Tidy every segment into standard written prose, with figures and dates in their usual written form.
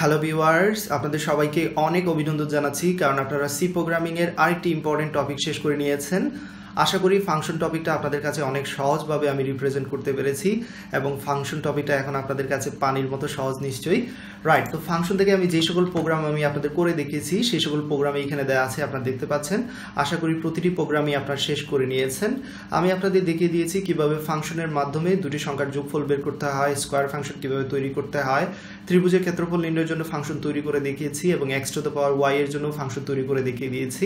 Hello viewers, আপনাদের সবাইকে অনেক অভিনন্দন জানাচ্ছি, কারণ আপনারা সি প্রোগ্রামিংয়ের আরেকটি ইম্পর্টেন্ট টপিক শেষ করে নিয়েছেন। আশা করি ফাংশন টপিকটা আপনাদের কাছে অনেক সহজভাবে আমি রিপ্রেজেন্ট করতে পেরেছি এবং ফাংশন টপিকটা এখন আপনাদের কাছে পানির মতো সহজ নিশ্চয়ই। রাইট, তো ফাংশন থেকে আমি যে সকল প্রোগ্রাম আমি আপনাদের করে দেখিয়েছি সেই সকল প্রোগ্রামে এখানে দেওয়া আছে, আপনারা দেখতে পাচ্ছেন। আশা করি প্রতিটি প্রোগ্রামই আপনারা শেষ করে নিয়েছেন। আমি আপনাদের দেখিয়ে দিয়েছি কিভাবে ফাংশনের মাধ্যমে দুটি সংখ্যার যোগফল বের করতে হয়, স্কোয়ার ফাংশন কিভাবে তৈরি করতে হয়, ত্রিভুজের ক্ষেত্রফল নির্ণয়ের জন্য ফাংশন তৈরি করে দেখিয়েছি এবং X to the power Y এর জন্য ফাংশন তৈরি করে দেখিয়ে দিয়েছি।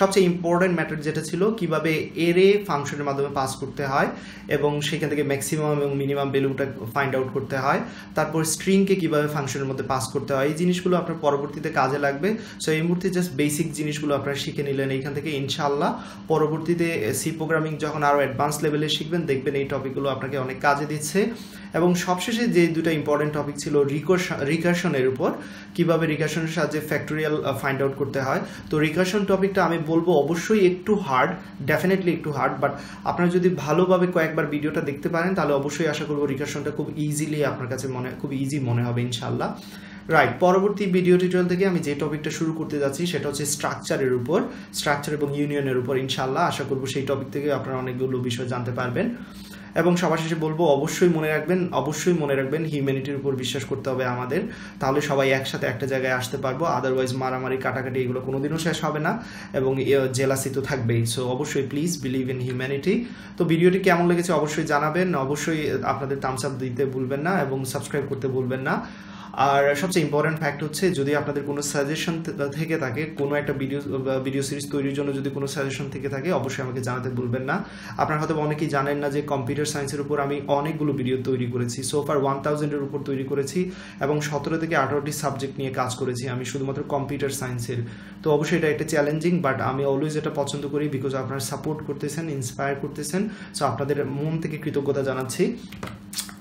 সবচেয়ে ইম্পর্টেন্ট ম্যাটার যেটা ছিল, কিভাবে এরে ফাংশনের মাধ্যমে পাস করতে হয় এবং সেখান থেকে ম্যাক্সিমাম এবং মিনিমাম ভ্যালুটা ফাইন্ড আউট করতে হয়, তারপর স্ট্রিংকে কিভাবে ফাংশনের মধ্যে পাস করতে হয়। এই জিনিসগুলো আপনার পরবর্তীতে কাজে লাগবে। সো এই মুহূর্তে জাস্ট বেসিক জিনিসগুলো আপনারা শিখে নিলেন এইখান থেকে। ইনশাআল্লাহ পরবর্তীতে সি প্রোগ্রামিং যখন আরও অ্যাডভান্স লেভেলে শিখবেন, দেখবেন এই টপিকগুলো আপনাকে অনেক কাজে দিচ্ছে। এবং সবশেষে যে দুটো ইম্পর্টেন্ট টপিক ছিল, রিকার্শনের উপর কিভাবে রিকার্শনের সাহায্যে ফ্যাক্টোরিয়াল ফাইন্ড আউট করতে হয়। তো রিকার্শন টপিকটা আমি বলবো অবশ্যই একটু হার্ড, ডেফিনেটলি একটু হার্ড, বাট আপনারা যদি ভালোভাবে কয়েকবার ভিডিওটা দেখতে পারেন তাহলে অবশ্যই আশা করবো রিকার্শনটা খুব ইজিলি আপনার কাছে খুব ইজি মনে হবে ইনশাআল্লাহ। রাইট, পরবর্তী ভিডিও টিউটোরিয়াল থেকে আমি যে টপিকটা শুরু করতে যাচ্ছি সেটা হচ্ছে স্ট্রাকচারের উপর, স্ট্রাকচার এবং ইউনিয়নের উপর। ইনশাআল্লাহ আশা করবো সেই টপিক থেকে আপনারা অনেকগুলো বিষয় জানতে পারবেন। এবং সবার শেষে বলবো অবশ্যই মনে রাখবেন হিউম্যানিটির উপর বিশ্বাস করতে হবে আমাদের, তাহলে সবাই একসাথে একটা জায়গায় আসতে পারবো। আদারওয়াইজ মারামারি, কাটাকাটি এগুলো কোনোদিনও শেষ হবে না এবং জেলাসি তো থাকবেই। সো অবশ্যই প্লিজ বিলিভ ইন হিউম্যানিটি। তো ভিডিওটি কেমন লেগেছে অবশ্যই জানাবেন, অবশ্যই আপনাদের থামস আপ দিতে ভুলবেন না এবং সাবস্ক্রাইব করতে ভুলবেন না। আর সবচেয়ে ইম্পর্টেন্ট ফ্যাক্ট হচ্ছে, যদি আপনাদের কোনো সাজেশন থেকে থাকে, কোনো একটা ভিডিও সিরিজ তৈরির জন্য যদি কোনো সাজেশন থেকে থাকে অবশ্যই আমাকে জানাতে ভুলবেন না। আপনারা হয়তো অনেকেই জানেন না যে কম্পিউটার সায়েন্সের উপর আমি অনেকগুলো ভিডিও তৈরি করেছি। সোফার 1000-এর উপর তৈরি করেছি এবং 17 থেকে 18টি সাবজেক্ট নিয়ে কাজ করেছি আমি শুধুমাত্র কম্পিউটার সায়েন্সের। তো অবশ্যই এটা একটা চ্যালেঞ্জিং, বাট আমি অলওয়েজ এটা পছন্দ করি বিকজ আপনারা সাপোর্ট করতেছেন, ইন্সপায়ার করতেছেন। সো আপনাদের মন থেকে কৃতজ্ঞতা জানাচ্ছি।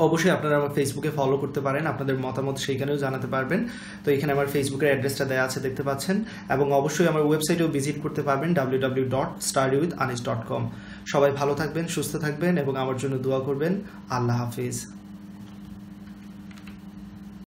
অবশ্যই আপনারা আমার ফেসবুকে ফলো করতে পারেন, আপনাদের মতামত সেইখানেও জানাতে পারবেন। তো এখানে আমার ফেসবুকের অ্যাড্রেসটা দেওয়া আছে, দেখতে পাচ্ছেন। এবং অবশ্যই আমার ওয়েবসাইটেও ভিজিট করতে পারবেন, www.studywithanis.com। সবাই ভালো থাকবেন, সুস্থ থাকবেন এবং আমার জন্য দোয়া করবেন। আল্লাহ হাফিজ।